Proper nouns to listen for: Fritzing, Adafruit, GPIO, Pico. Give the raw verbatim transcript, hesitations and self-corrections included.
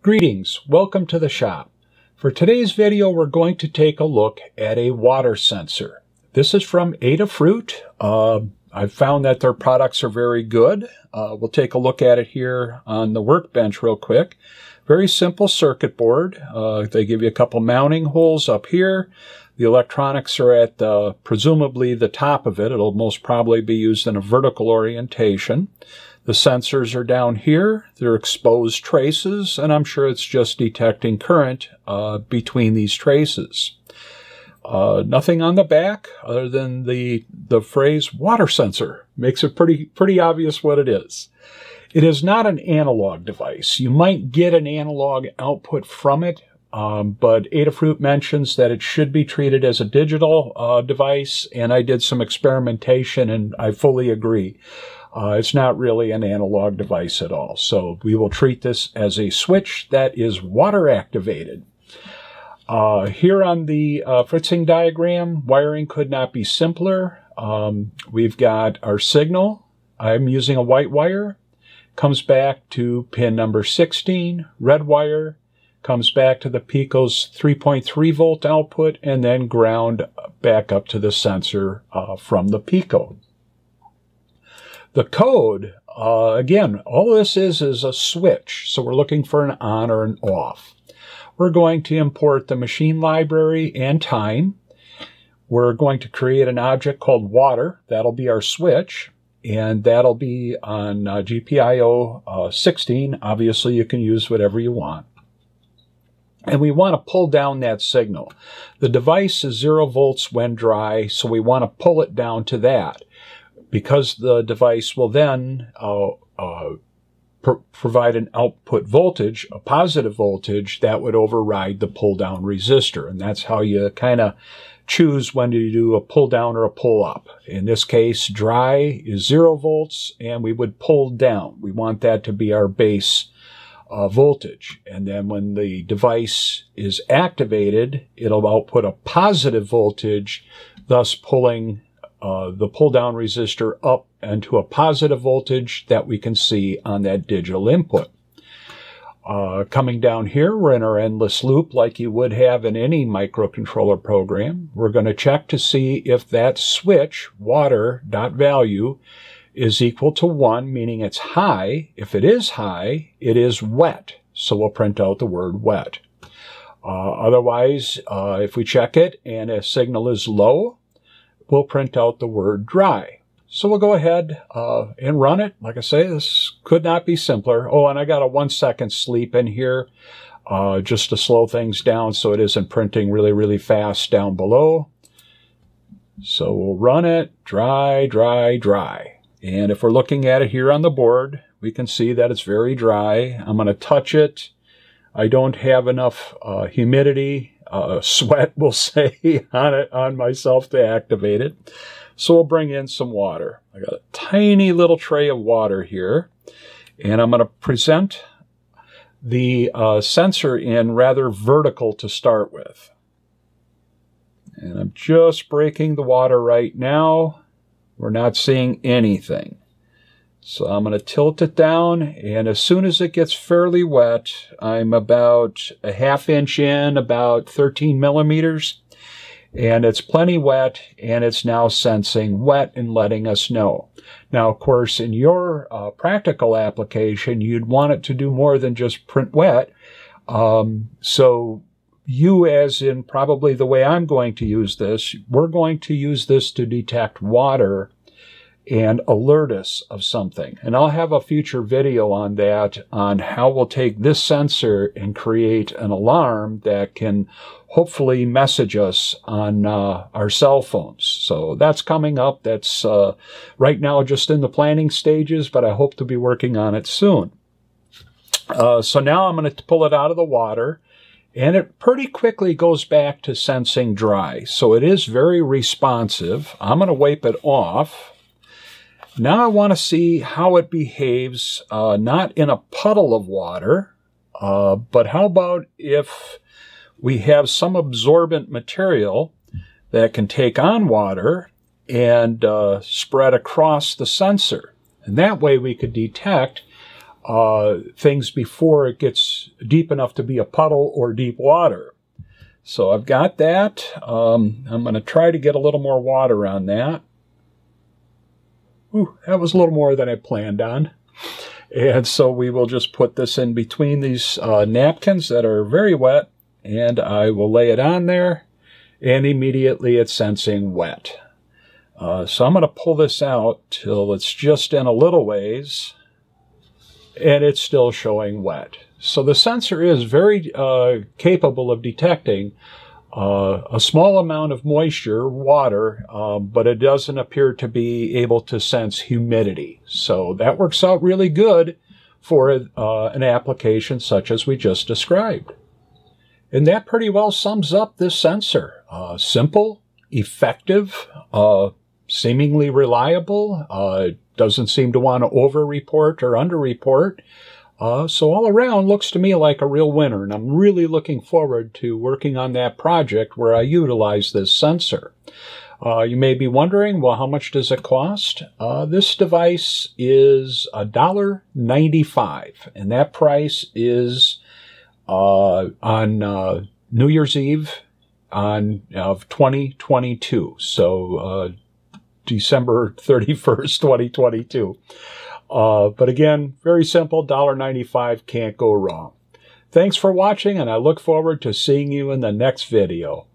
Greetings, welcome to the shop. For today's video, we're going to take a look at a water sensor. This is from Adafruit. Uh, I've found that their products are very good. Uh, we'll take a look at it here on the workbench real quick. Very simple circuit board. Uh, they give you a couple mounting holes up here. The electronics are at uh, presumably the top of it. It'll most probably be used in a vertical orientation. The sensors are down here. They're exposed traces, and I'm sure it's just detecting current uh, between these traces. Uh, nothing on the back other than the, the phrase water sensor. Makes it pretty, pretty obvious what it is. It is not an analog device. You might get an analog output from it, Um, but Adafruit mentions that it should be treated as a digital uh, device, and I did some experimentation, and I fully agree. Uh, it's not really an analog device at all. So we will treat this as a switch that is water activated. Uh, here on the uh, Fritzing diagram, wiring could not be simpler. Um, we've got our signal. I'm using a white wire. Comes back to pin number sixteen, red wire. Comes back to the Pico's three point three volt output, and then ground back up to the sensor uh, from the Pico. The code, uh, again, all this is is a switch, so we're looking for an on or an off. We're going to import the machine library and time. We're going to create an object called water. That'll be our switch. And that'll be on uh, G P I O uh, sixteen. Obviously, you can use whatever you want. And we want to pull down that signal. The device is zero volts when dry, so we want to pull it down to that, because the device will then uh, uh, pr provide an output voltage, a positive voltage, that would override the pull-down resistor. And that's how you kind of choose when to do a pull-down or a pull-up. In this case, dry is zero volts, and we would pull down. We want that to be our base Uh, voltage, and then when the device is activated, it'll output a positive voltage, thus pulling uh, the pull-down resistor up into a positive voltage that we can see on that digital input. Uh, coming down here, we're in our endless loop like you would have in any microcontroller program. We're going to check to see if that switch, water.value, is equal to one, meaning it's high. If it is high, it is wet. So we'll print out the word wet. Uh, otherwise, uh, if we check it and a signal is low, we'll print out the word dry. So we'll go ahead uh, and run it. Like I say, this could not be simpler. Oh, and I got a one second sleep in here uh, just to slow things down so it isn't printing really, really fast down below. So we'll run it, dry, dry, dry. And if we're looking at it here on the board, we can see that it's very dry. I'm going to touch it. I don't have enough uh, humidity, uh, sweat, we'll say, on it, on myself to activate it. So we'll bring in some water. I got a tiny little tray of water here. And I'm going to present the uh, sensor in rather vertical to start with. And I'm just breaking the water right now. We're not seeing anything. So I'm going to tilt it down, and as soon as it gets fairly wet, I'm about a half inch in, about thirteen millimeters, and it's plenty wet, and it's now sensing wet and letting us know. Now, of course, in your uh, practical application, you'd want it to do more than just print wet. Um, so you, as in probably the way I'm going to use this, we're going to use this to detect water and alert us of something. And I'll have a future video on that, on how we'll take this sensor and create an alarm that can hopefully message us on uh, our cell phones. So that's coming up. That's uh, right now just in the planning stages, but I hope to be working on it soon. Uh, so now I'm going to pull it out of the water. And it pretty quickly goes back to sensing dry. So it is very responsive. I'm going to wipe it off. Now I want to see how it behaves, uh, not in a puddle of water, uh, but how about if we have some absorbent material that can take on water and uh, spread across the sensor. And that way we could detect uh, things before it gets deep enough to be a puddle or deep water. So I've got that. Um, I'm going to try to get a little more water on that. Ooh, that was a little more than I planned on. And so we will just put this in between these uh, napkins that are very wet, and I will lay it on there, and immediately it's sensing wet. Uh, so I'm going to pull this out till it's just in a little ways, and it's still showing wet. So the sensor is very uh, capable of detecting uh, a small amount of moisture, water, uh, but it doesn't appear to be able to sense humidity. So that works out really good for uh, an application such as we just described. And that pretty well sums up this sensor. Uh, simple, effective, uh, seemingly reliable, uh, doesn't seem to want to over-report or under-report. Uh, so all around looks to me like a real winner, and I'm really looking forward to working on that project where I utilize this sensor. Uh, you may be wondering, well, how much does it cost? Uh, this device is a dollar ninety-five, and that price is uh, on uh, New Year's Eve on of twenty twenty-two, so uh, December thirty-first, twenty twenty-two. Uh, but again, very simple, a dollar ninety-five, can't go wrong. Thanks for watching, and I look forward to seeing you in the next video.